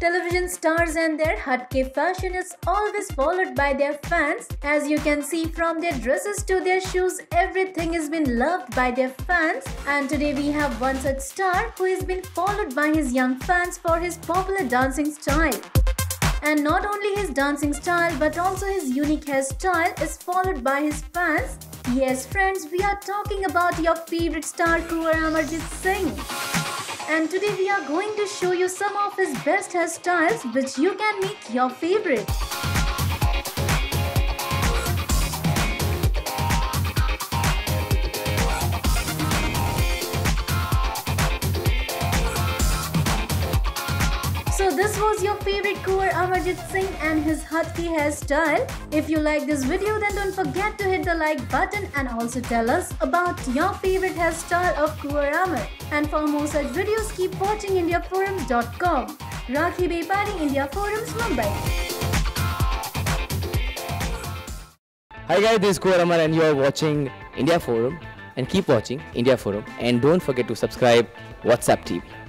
Television stars and their hatkey fashion is always followed by their fans. As you can see, from their dresses to their shoes, everything has been loved by their fans. And today we have one such star who has been followed by his young fans for his popular dancing style. And not only his dancing style but also his unique hairstyle is followed by his fans. Yes friends, we are talking about your favorite star Kunwar Amarjeet Singh. And today we are going to show you some of his best hairstyles which you can make your favorite. So this was your favorite Kunwar Amarjeet Singh and his hatkey hairstyle. If you like this video, then don't forget to hit the like button and also tell us about your favorite hairstyle of Kunwar Amar. And for more such videos, keep watching indiaforums.com. Rakhi Bepari, India Forums, Mumbai. Hi guys, this is Kunwar Amar and you are watching India Forum. And keep watching India Forum. And don't forget to subscribe WhatsApp TV.